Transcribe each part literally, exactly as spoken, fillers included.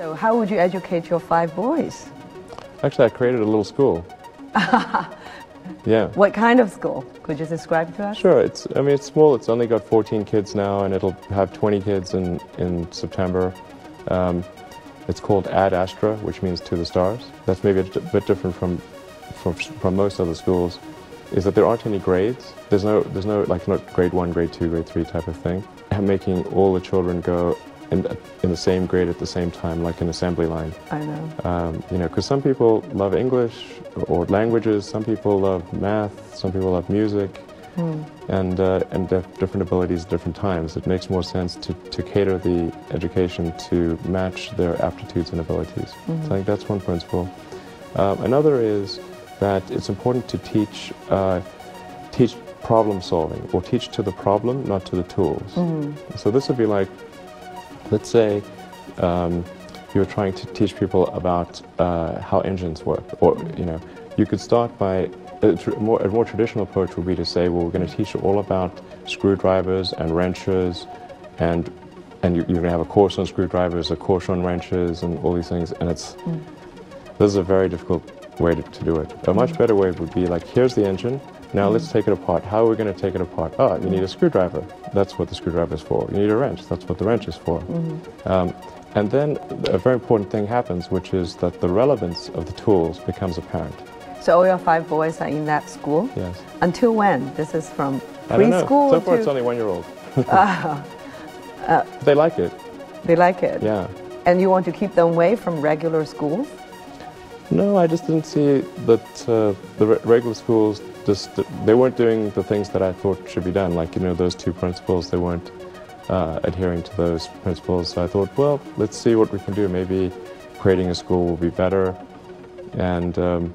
So how would you educate your five boys? Actually, I created a little school. Yeah. What kind of school? Could you describe to us? Sure. It's, I mean, it's small. It's only got fourteen kids now, and it'll have twenty kids in, in September. Um, it's called Ad Astra, which means to the stars. That's maybe a bit different from, from, from most other schools, is that there aren't any grades. There's no, there's no like not grade one, grade two, grade three type of thing. And making all the children go in, in the same grade at the same time, like an assembly line. I know. Um, you know, because some people love English or languages, some people love math, some people love music, mm. and, uh, and different abilities at different times. It makes more sense to, to cater the education to match their aptitudes and abilities. Mm-hmm. So I think that's one principle. Um, another is that it's important to teach, uh, teach problem solving, or teach to the problem, not to the tools. Mm-hmm. So this would be like, let's say um, you're trying to teach people about uh, how engines work, or you know, you could start by a, more, a more traditional approach would be to say, well, we're going to teach you all about screwdrivers and wrenches, and and you, you're going to have a course on screwdrivers, a course on wrenches, and all these things. And it's mm. this is a very difficult way to, to do it. A much better way would be like, here's the engine. Now mm. let's take it apart. How are we going to take it apart? Oh, you need a screwdriver. That's what the screwdriver is for. You need a wrench. That's what the wrench is for. Mm-hmm. um, and then a very important thing happens, which is that the relevance of the tools becomes apparent. So all your five boys are in that school? Yes. Until when? This is from preschool? I don't know. So far to... it's only one-year-old. uh, uh, they like it. They like it? Yeah. And you want to keep them away from regular schools? No, I just didn't see that uh, the re regular schools just, they weren't doing the things that I thought should be done. Like, you know, those two principles, they weren't uh, adhering to those principles. So I thought, well, let's see what we can do. Maybe creating a school will be better. And um,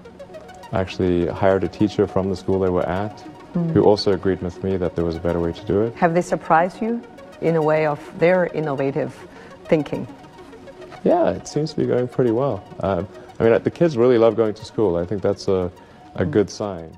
I actually hired a teacher from the school they were at, mm. who also agreed with me that there was a better way to do it. Have they surprised you in a way of their innovative thinking? Yeah, it seems to be going pretty well. Uh, I mean, the kids really love going to school. I think that's a, a good sign.